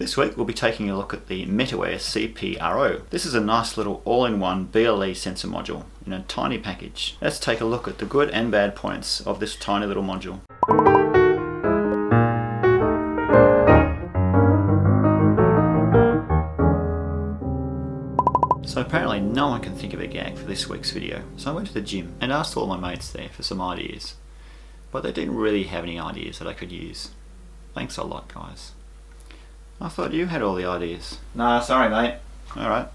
This week we'll be taking a look at the MetaWear CPRO. This is a nice little all-in-one BLE sensor module in a tiny package. Let's take a look at the good and bad points of this tiny little module. So apparently no one can think of a gag for this week's video, so I went to the gym and asked all my mates there for some ideas. But they didn't really have any ideas that I could use. Thanks a lot, guys. I thought you had all the ideas. Nah, sorry mate. Alright.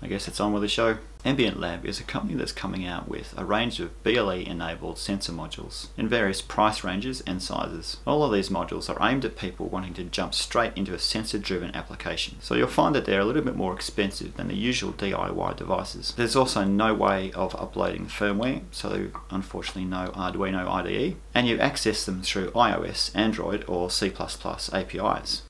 I guess it's on with the show. MbientLab is a company that's coming out with a range of BLE-enabled sensor modules in various price ranges and sizes. All of these modules are aimed at people wanting to jump straight into a sensor-driven application. So you'll find that they're a little bit more expensive than the usual DIY devices. There's also no way of uploading firmware, so unfortunately no Arduino IDE, and you access them through iOS, Android, or C++ APIs.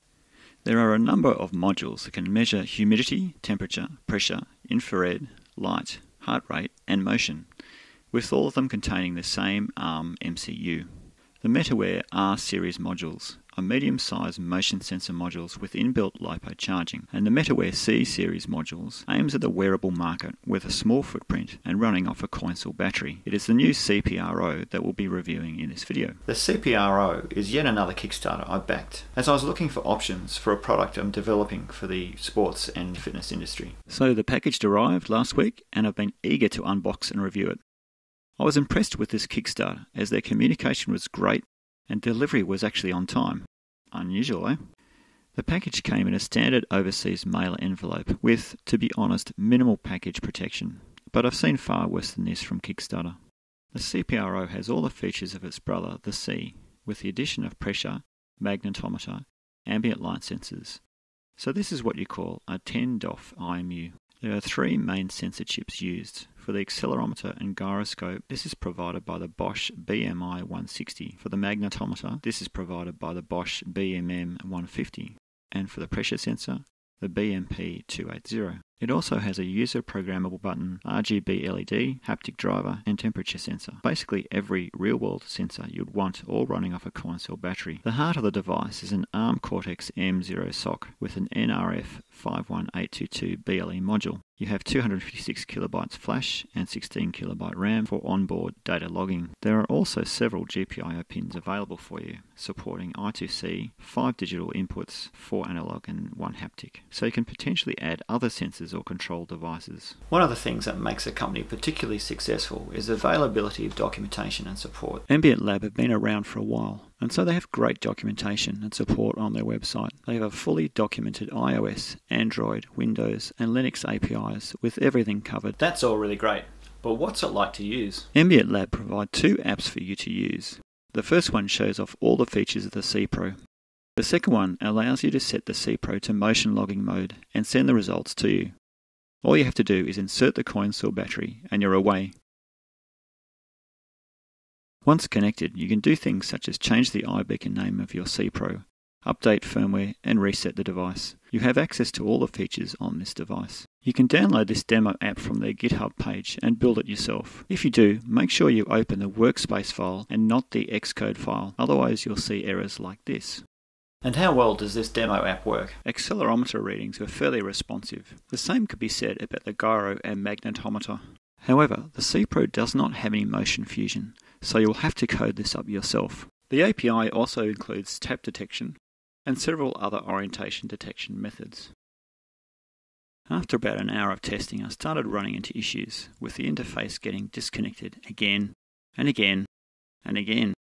There are a number of modules that can measure humidity, temperature, pressure, infrared, light, heart rate, and motion, with all of them containing the same ARM MCU. The MetaWear R-Series modules are medium-sized motion sensor modules with inbuilt LiPo charging, and the MetaWear C-Series modules aims at the wearable market with a small footprint and running off a coin cell battery. It is the new CPRO that we'll be reviewing in this video. The CPRO is yet another Kickstarter I backed, as I was looking for options for a product I'm developing for the sports and fitness industry. So the package arrived last week, and I've been eager to unbox and review it. I was impressed with this Kickstarter as their communication was great and delivery was actually on time. Unusual, eh? The package came in a standard overseas mailer envelope with, to be honest, minimal package protection, but I've seen far worse than this from Kickstarter. The CPRO has all the features of its brother, the C, with the addition of pressure, magnetometer, ambient light sensors. So this is what you call a 10 DOF IMU. There are three main sensor chips used. For the accelerometer and gyroscope, this is provided by the Bosch BMI-160. For the magnetometer, this is provided by the Bosch BMM-150. And for the pressure sensor, the BMP-280. It also has a user-programmable button, RGB LED, haptic driver, and temperature sensor. Basically every real-world sensor you'd want, all running off a coin cell battery. The heart of the device is an ARM Cortex M0 SOC with an NRF 51822 BLE module. You have 256 KB flash and 16 KB RAM for onboard data logging. There are also several GPIO pins available for you, supporting I2C, 5 digital inputs, 4 analog and 1 haptic. So you can potentially add other sensors or control devices. One of the things that makes a company particularly successful is the availability of documentation and support. MbientLab have been around for a while, and so they have great documentation and support on their website. They have a fully documented iOS, Android, Windows and Linux APIs with everything covered. That's all really great, but what's it like to use? MbientLab provide two apps for you to use. The first one shows off all the features of the CPRO. The second one allows you to set the CPRO to motion logging mode and send the results to you. All you have to do is insert the coin cell battery and you're away. Once connected, you can do things such as change the iBeacon name of your CPRO, update firmware and reset the device. You have access to all the features on this device. You can download this demo app from their GitHub page and build it yourself. If you do, make sure you open the workspace file and not the Xcode file, otherwise you'll see errors like this. And how well does this demo app work? Accelerometer readings were fairly responsive. The same could be said about the gyro and magnetometer. However, the CPRO does not have any motion fusion, so you'll have to code this up yourself. The API also includes tap detection and several other orientation detection methods. After about an hour of testing, I started running into issues, with the interface getting disconnected again and again and again,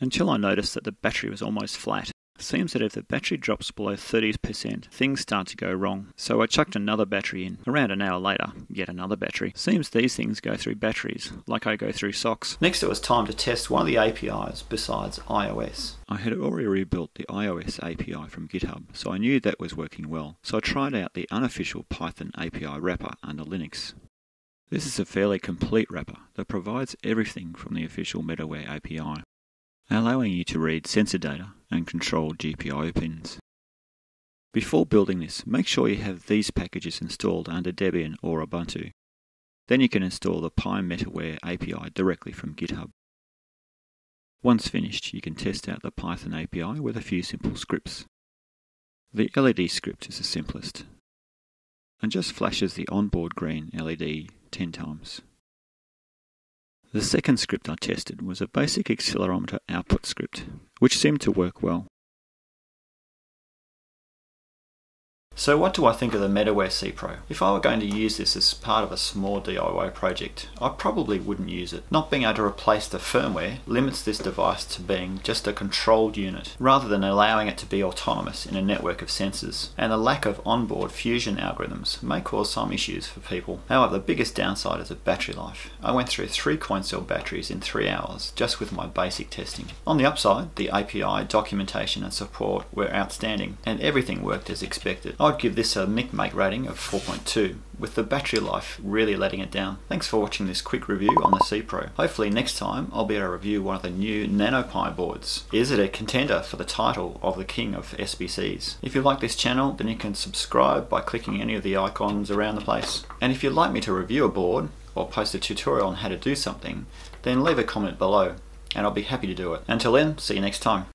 until I noticed that the battery was almost flat. Seems that if the battery drops below 30%, things start to go wrong. So I chucked another battery in. Around an hour later, yet another battery. Seems these things go through batteries, like I go through socks. Next it was time to test one of the APIs besides iOS. I had already rebuilt the iOS API from GitHub, so I knew that was working well. So I tried out the unofficial Python API wrapper under Linux. This is a fairly complete wrapper that provides everything from the official MetaWear API, allowing you to read sensor data and control GPIO pins. Before building this, make sure you have these packages installed under Debian or Ubuntu. Then you can install the PyMetaWear API directly from GitHub. Once finished, you can test out the Python API with a few simple scripts. The LED script is the simplest and just flashes the onboard green LED 10 times. The second script I tested was a basic accelerometer output script, which seemed to work well. So what do I think of the MetaWear CPRO? If I were going to use this as part of a small DIY project, I probably wouldn't use it. Not being able to replace the firmware limits this device to being just a controlled unit, rather than allowing it to be autonomous in a network of sensors. And the lack of onboard fusion algorithms may cause some issues for people. However, the biggest downside is the battery life. I went through 3 coin cell batteries in 3 hours, just with my basic testing. On the upside, the API, documentation and support were outstanding, and everything worked as expected. I'd give this a MickMake rating of 4.2, with the battery life really letting it down. Thanks for watching this quick review on the CPRO. Hopefully next time I'll be able to review one of the new NanoPi boards. Is it a contender for the title of the king of SBCs? If you like this channel, then you can subscribe by clicking any of the icons around the place. And if you'd like me to review a board, or post a tutorial on how to do something, then leave a comment below, and I'll be happy to do it. Until then, see you next time.